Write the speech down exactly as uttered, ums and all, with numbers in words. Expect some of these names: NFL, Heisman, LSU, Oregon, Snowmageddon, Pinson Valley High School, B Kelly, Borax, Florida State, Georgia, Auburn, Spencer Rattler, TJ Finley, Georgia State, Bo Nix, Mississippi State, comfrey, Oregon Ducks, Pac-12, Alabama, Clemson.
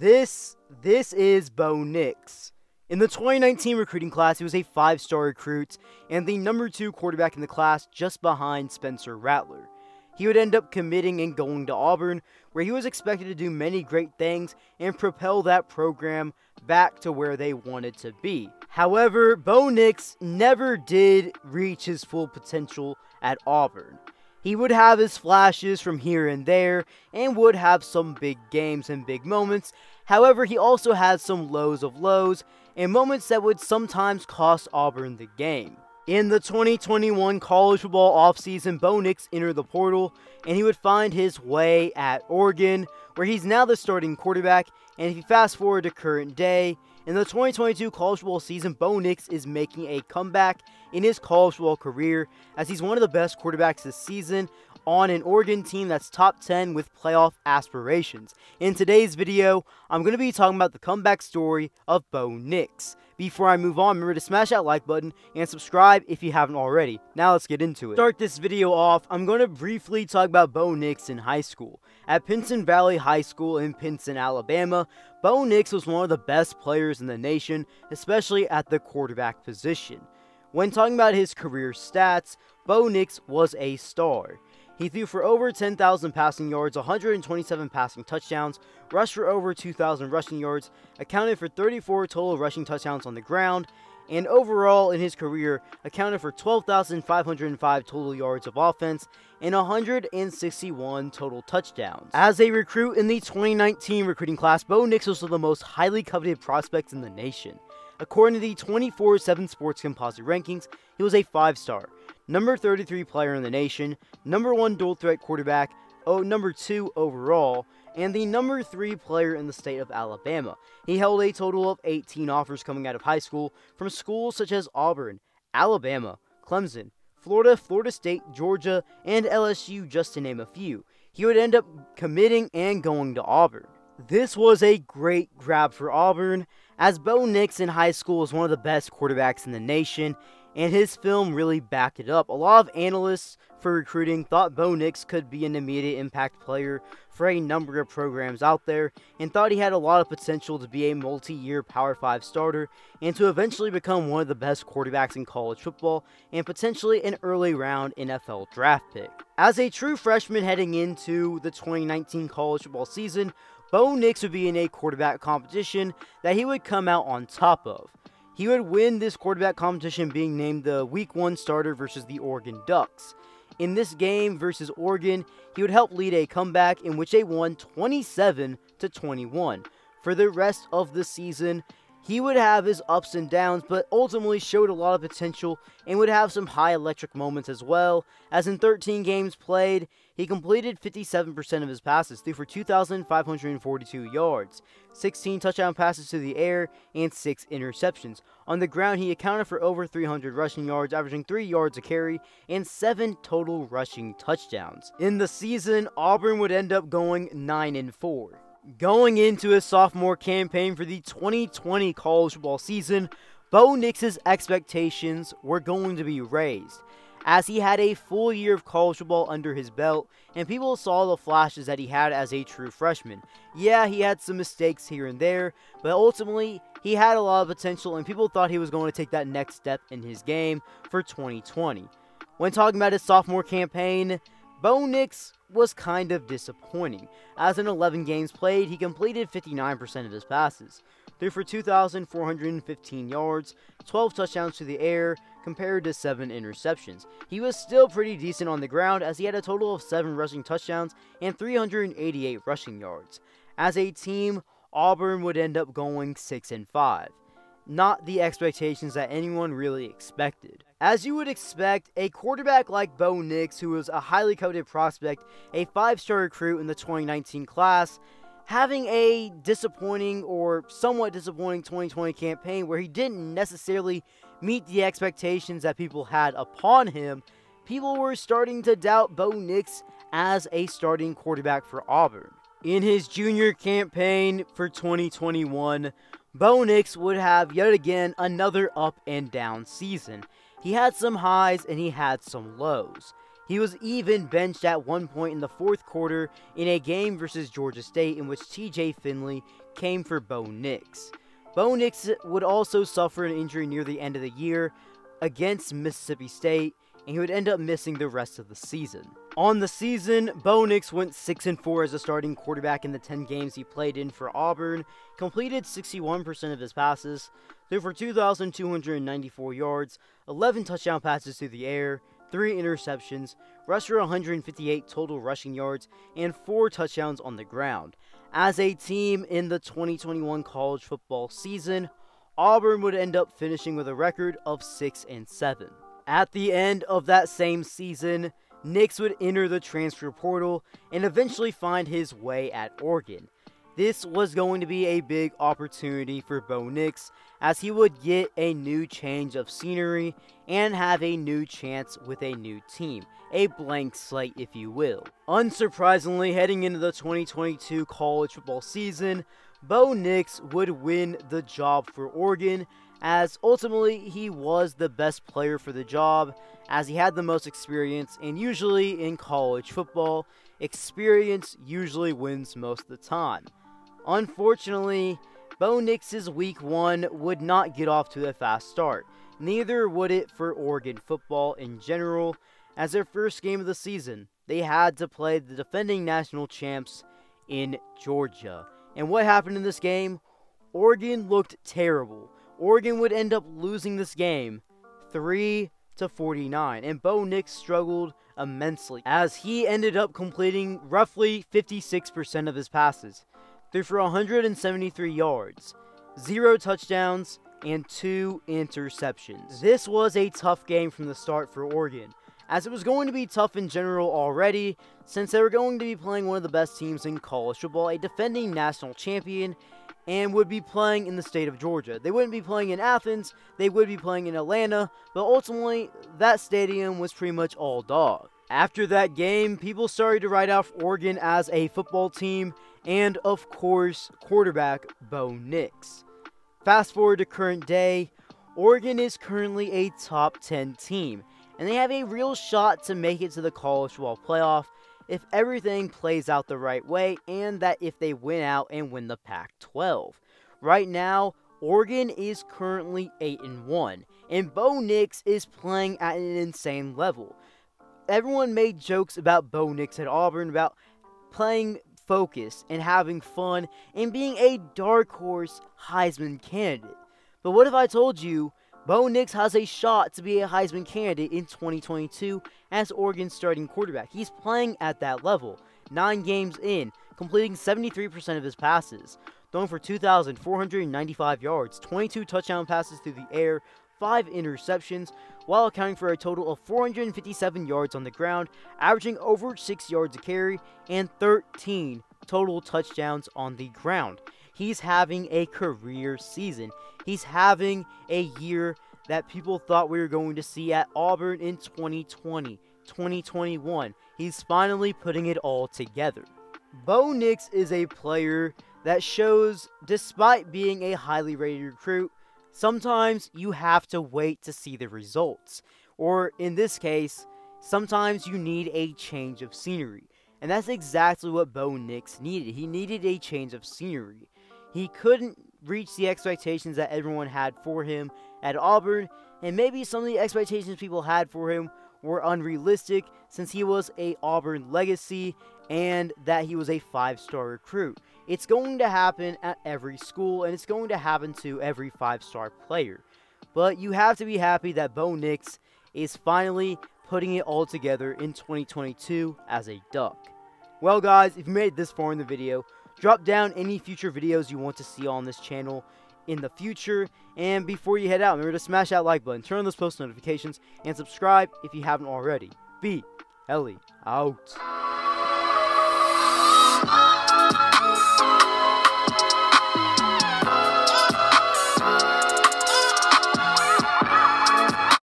This, this is Bo Nix. In the twenty nineteen recruiting class, he was a five-star recruit and the number two quarterback in the class, just behind Spencer Rattler. He would end up committing and going to Auburn, where he was expected to do many great things and propel that program back to where they wanted to be. However, Bo Nix never did reach his full potential at Auburn. He would have his flashes from here and there and would have some big games and big moments. However, he also had some lows of lows and moments that would sometimes cost Auburn the game. In the twenty twenty-one college football offseason, Bo Nix entered the portal, and he would find his way at Oregon, where he's now the starting quarterback. And if you fast forward to current day, in the twenty twenty-two college football season, Bo Nix is making a comeback in his college football career, as he's one of the best quarterbacks this season on an Oregon team that's top ten with playoff aspirations. In today's video, I'm going to be talking about the comeback story of Bo Nix. Before I move on, remember to smash that like button and subscribe if you haven't already. Now let's get into it. To start this video off, I'm going to briefly talk about Bo Nix in high school. At Pinson Valley High School in Pinson, Alabama, Bo Nix was one of the best players in the nation, especially at the quarterback position. When talking about his career stats, Bo Nix was a star. He threw for over ten thousand passing yards, one hundred twenty-seven passing touchdowns, rushed for over two thousand rushing yards, accounted for thirty-four total rushing touchdowns on the ground, and overall in his career accounted for twelve thousand five hundred five total yards of offense and one hundred sixty-one total touchdowns. As a recruit in the twenty nineteen recruiting class, Bo Nix was one of the most highly coveted prospects in the nation. According to the twenty-four seven Sports Composite Rankings, he was a five-star. Number thirty-three player in the nation, number one dual threat quarterback, oh, number two overall, and the number three player in the state of Alabama. He held a total of eighteen offers coming out of high school from schools such as Auburn, Alabama, Clemson, Florida, Florida State, Georgia, and L S U, just to name a few. He would end up committing and going to Auburn. This was a great grab for Auburn, as Bo Nix in high school was one of the best quarterbacks in the nation, and his film really backed it up. A lot of analysts for recruiting thought Bo Nix could be an immediate impact player for a number of programs out there, and thought he had a lot of potential to be a multi-year Power five starter and to eventually become one of the best quarterbacks in college football and potentially an early round N F L draft pick. As a true freshman heading into the twenty nineteen college football season, Bo Nix would be in a quarterback competition that he would come out on top of. He would win this quarterback competition, being named the week one starter versus the Oregon Ducks. In this game versus Oregon, he would help lead a comeback in which they won twenty-seven to twenty-one. For the rest of the season, he would have his ups and downs, but ultimately showed a lot of potential and would have some high electric moments as well, as in thirteen games played, he completed fifty-seven percent of his passes, threw for two thousand five hundred forty-two yards, sixteen touchdown passes to the air, and six interceptions. On the ground, he accounted for over three hundred rushing yards, averaging three yards a carry, and seven total rushing touchdowns. In the season, Auburn would end up going nine and four. Going into his sophomore campaign for the twenty twenty college football season, Bo Nix's expectations were going to be raised, as he had a full year of college football under his belt, and people saw the flashes that he had as a true freshman. Yeah, he had some mistakes here and there, but ultimately, he had a lot of potential, and people thought he was going to take that next step in his game for twenty twenty. When talking about his sophomore campaign, Bo Nix was kind of disappointing, as in eleven games played, he completed fifty-nine percent of his passes, threw for two thousand four hundred fifteen yards, twelve touchdowns to the air, compared to seven interceptions. He was still pretty decent on the ground, as he had a total of seven rushing touchdowns and three hundred eighty-eight rushing yards. As a team, Auburn would end up going six and five. Not the expectations that anyone really expected. As you would expect, a quarterback like Bo Nix, who was a highly coveted prospect, a five-star recruit in the twenty nineteen class, having a disappointing or somewhat disappointing twenty twenty campaign where he didn't necessarily meet the expectations that people had upon him, people were starting to doubt Bo Nix as a starting quarterback for Auburn. In his junior campaign for twenty twenty-one, Bo Nix would have yet again another up and down season. He had some highs and he had some lows. He was even benched at one point in the fourth quarter in a game versus Georgia State in which T J Finley came for Bo Nix. Bo Nix would also suffer an injury near the end of the year against Mississippi State, and he would end up missing the rest of the season. On the season, Bo Nix went six and four as a starting quarterback in the ten games he played in for Auburn, completed sixty-one percent of his passes, threw for two thousand two hundred ninety-four yards, eleven touchdown passes through the air, three interceptions, rushed for one hundred fifty-eight total rushing yards, and four touchdowns on the ground. As a team in the twenty twenty-one college football season, Auburn would end up finishing with a record of six and seven. At the end of that same season, Nix would enter the transfer portal and eventually find his way at Oregon. This was going to be a big opportunity for Bo Nix, as he would get a new change of scenery and have a new chance with a new team, a blank slate if you will. Unsurprisingly, heading into the twenty twenty-two college football season, Bo Nix would win the job for Oregon, as ultimately he was the best player for the job, as he had the most experience, and usually in college football, experience usually wins most of the time. Unfortunately, Bo Nix's week one would not get off to a fast start. Neither would it for Oregon football in general, as their first game of the season, they had to play the defending national champs in Georgia. And what happened in this game? Oregon looked terrible. Oregon would end up losing this game three to forty-nine, and Bo Nix struggled immensely, as he ended up completing roughly fifty-six percent of his passes, threw for one hundred seventy-three yards, zero touchdowns, and two interceptions. This was a tough game from the start for Oregon, as it was going to be tough in general already, since they were going to be playing one of the best teams in college football, a defending national champion, and would be playing in the state of Georgia. They wouldn't be playing in Athens, they would be playing in Atlanta, but ultimately, that stadium was pretty much all dog. After that game, people started to write off Oregon as a football team, and of course, quarterback Bo Nix. Fast forward to current day, Oregon is currently a top ten team, and they have a real shot to make it to the college football playoff, if everything plays out the right way, and that if they win out and win the Pac twelve. Right now, Oregon is currently eight and one, and Bo Nix is playing at an insane level. Everyone made jokes about Bo Nix at Auburn, about playing focused and having fun and being a dark horse Heisman candidate. But what if I told you Bo Nix has a shot to be a Heisman candidate in twenty twenty-two as Oregon's starting quarterback? He's playing at that level, nine games in, completing seventy-three percent of his passes, throwing for two thousand four hundred ninety-five yards, twenty-two touchdown passes through the air, five interceptions, while accounting for a total of four hundred fifty-seven yards on the ground, averaging over six yards a carry, and thirteen total touchdowns on the ground. He's having a career season. He's having a year that people thought we were going to see at Auburn in twenty twenty, twenty twenty-one. He's finally putting it all together. Bo Nix is a player that shows, despite being a highly rated recruit, sometimes you have to wait to see the results. Or in this case, sometimes you need a change of scenery. And that's exactly what Bo Nix needed. He needed a change of scenery. He couldn't reach the expectations that everyone had for him at Auburn, and maybe some of the expectations people had for him were unrealistic, since he was a Auburn legacy and that he was a five-star recruit. It's going to happen at every school, and it's going to happen to every five-star player. But you have to be happy that Bo Nix is finally putting it all together in twenty twenty-two as a Duck. Well guys, if you made it this far in the video, drop down any future videos you want to see on this channel in the future. And before you head out, remember to smash that like button, turn on those post notifications, and subscribe if you haven't already. B Kelly out.